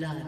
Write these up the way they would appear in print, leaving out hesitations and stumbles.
blood.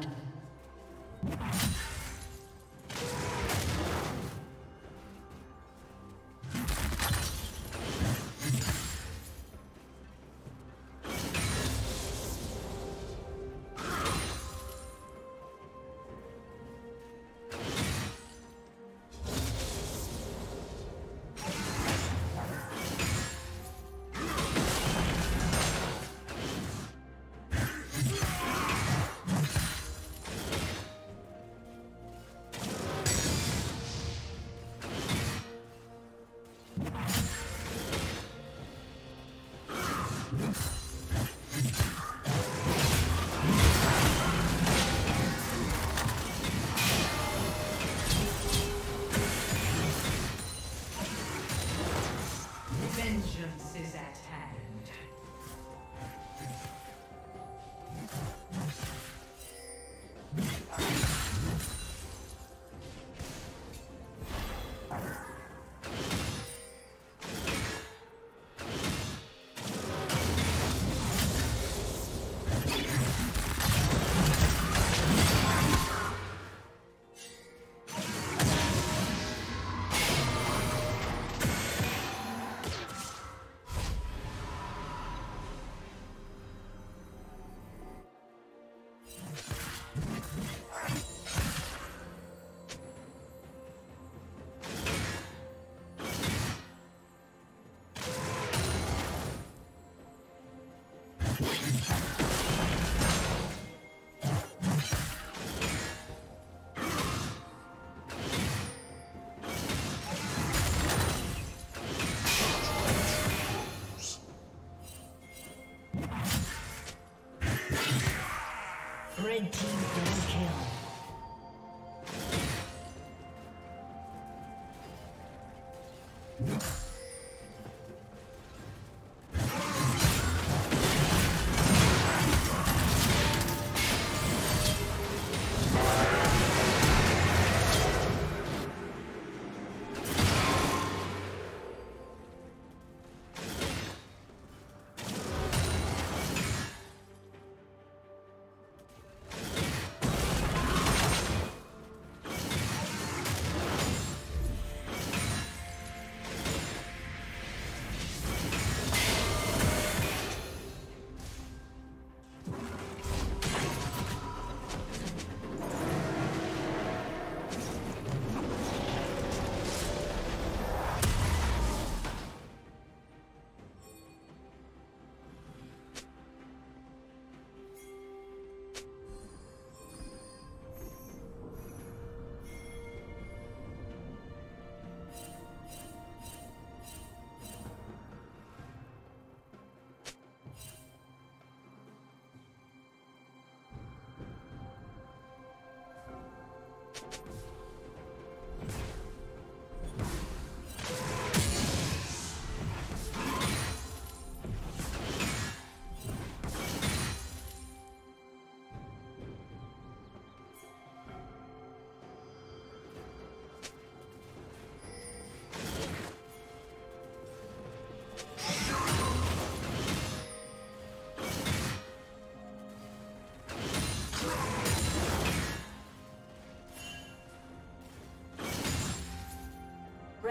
Red team double kill.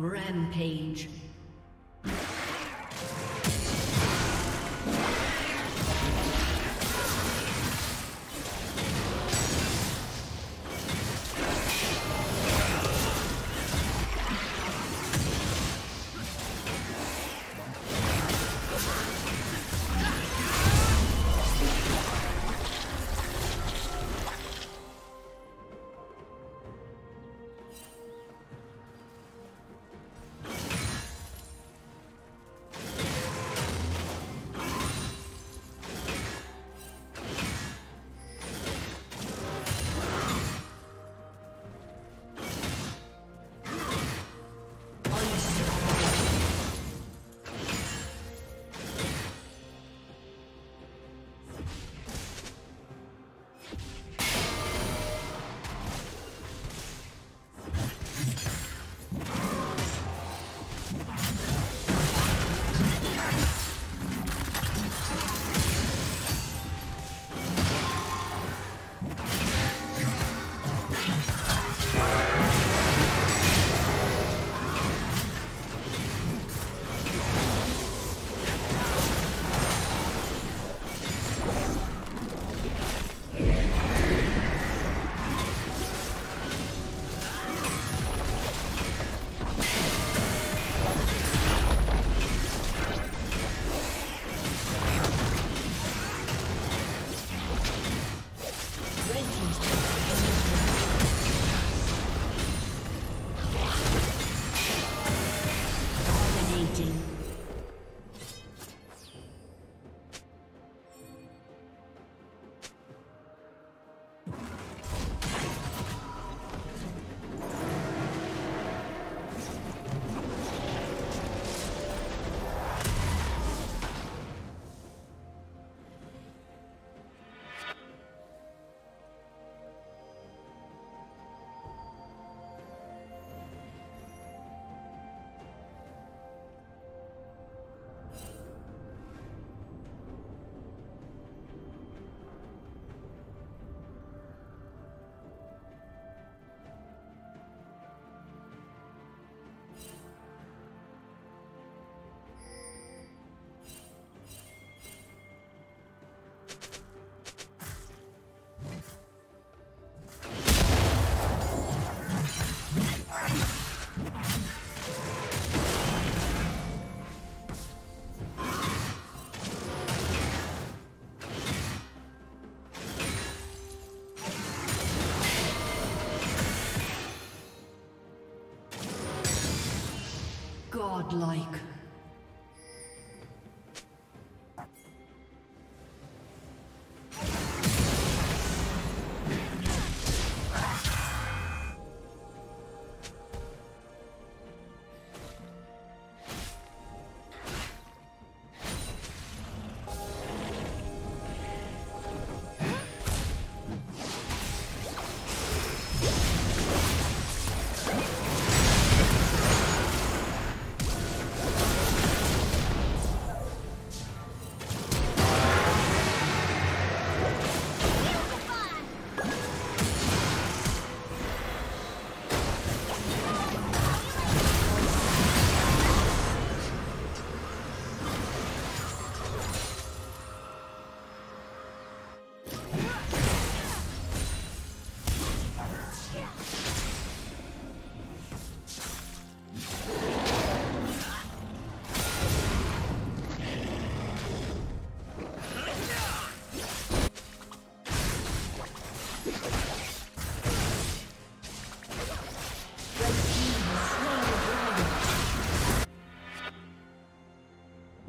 Rampage. Godlike.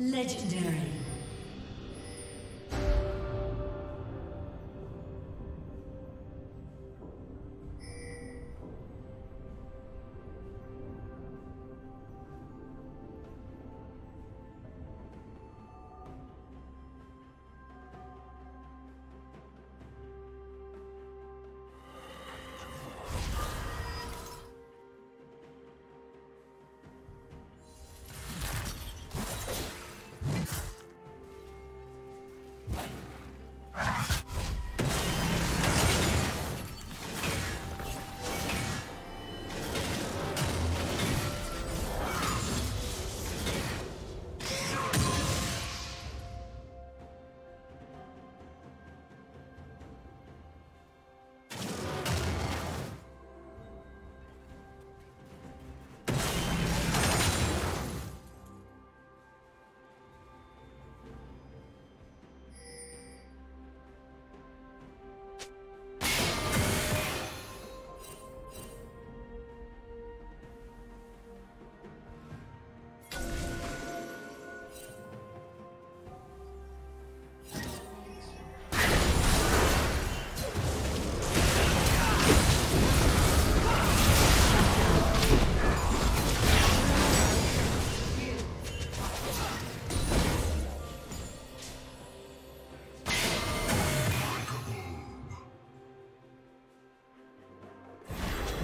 Legendary.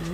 Your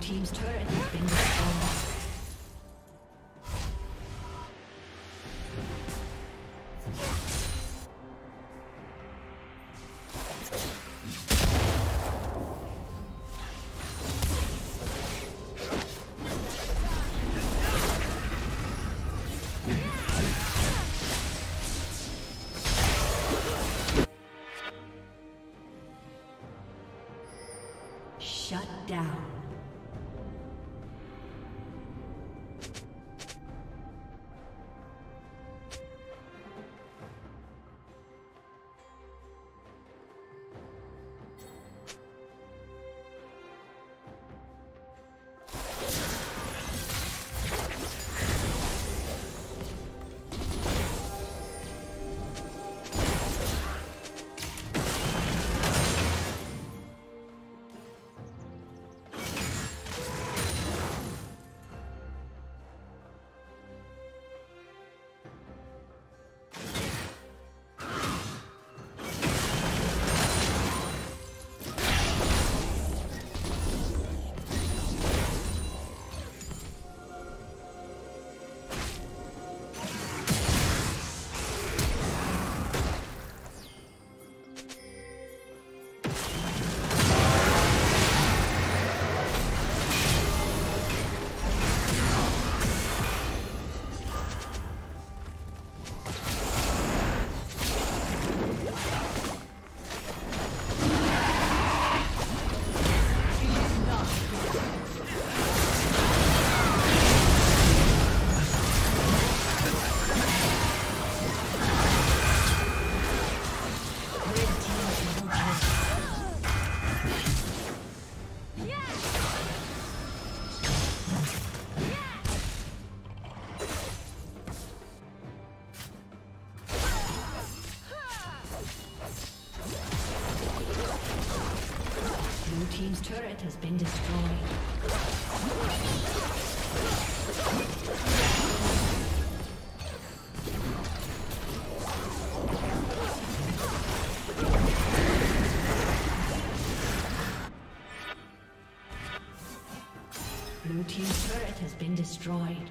Team's turret has been destroyed. Shut down. Has been destroyed. Blue team's turret has been destroyed.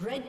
Red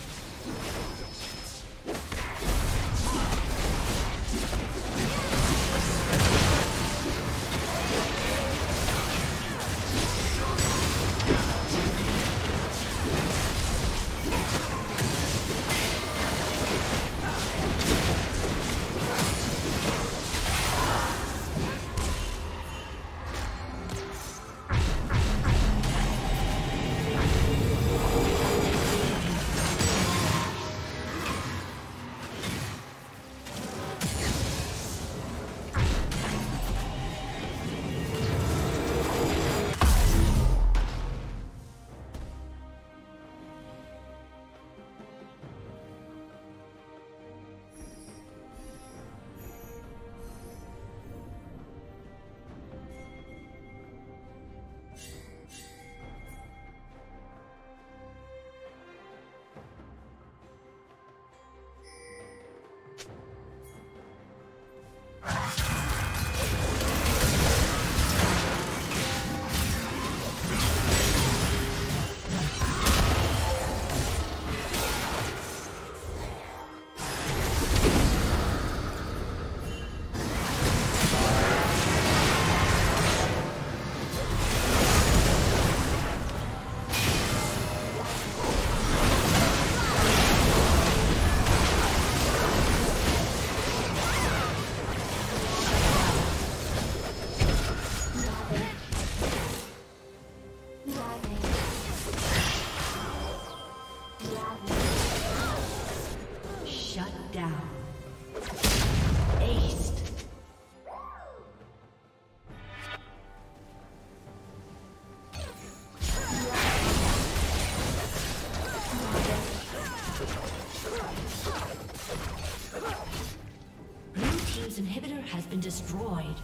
destroyed.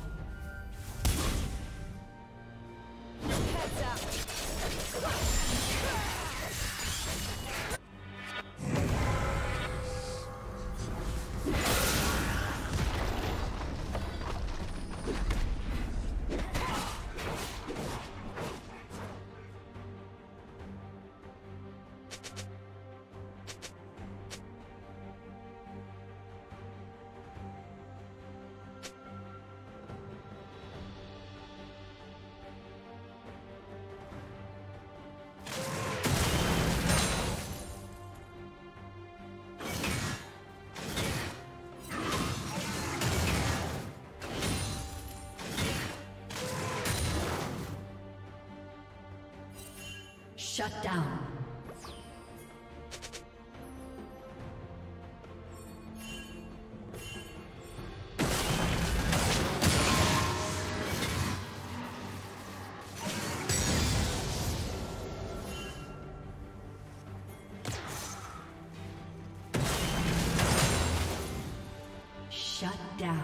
Shut down. Shut down.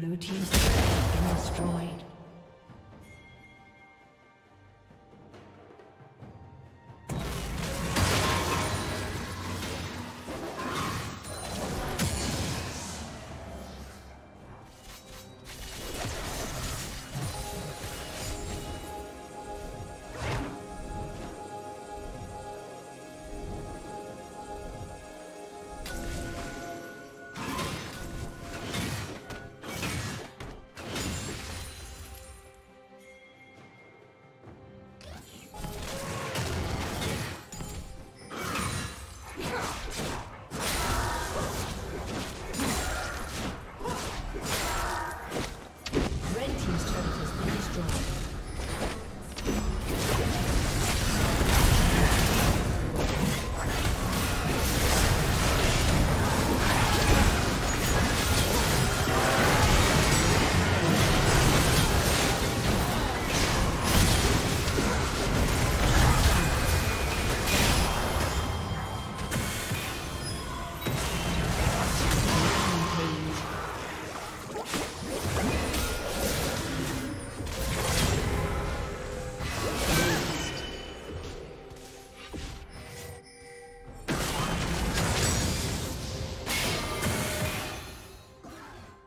Blue team's turret has been destroyed.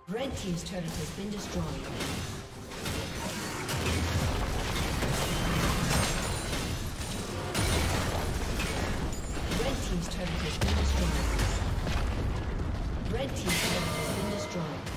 Red team's turret has been destroyed. Red team's turret has been destroyed. Red team's turret has been destroyed.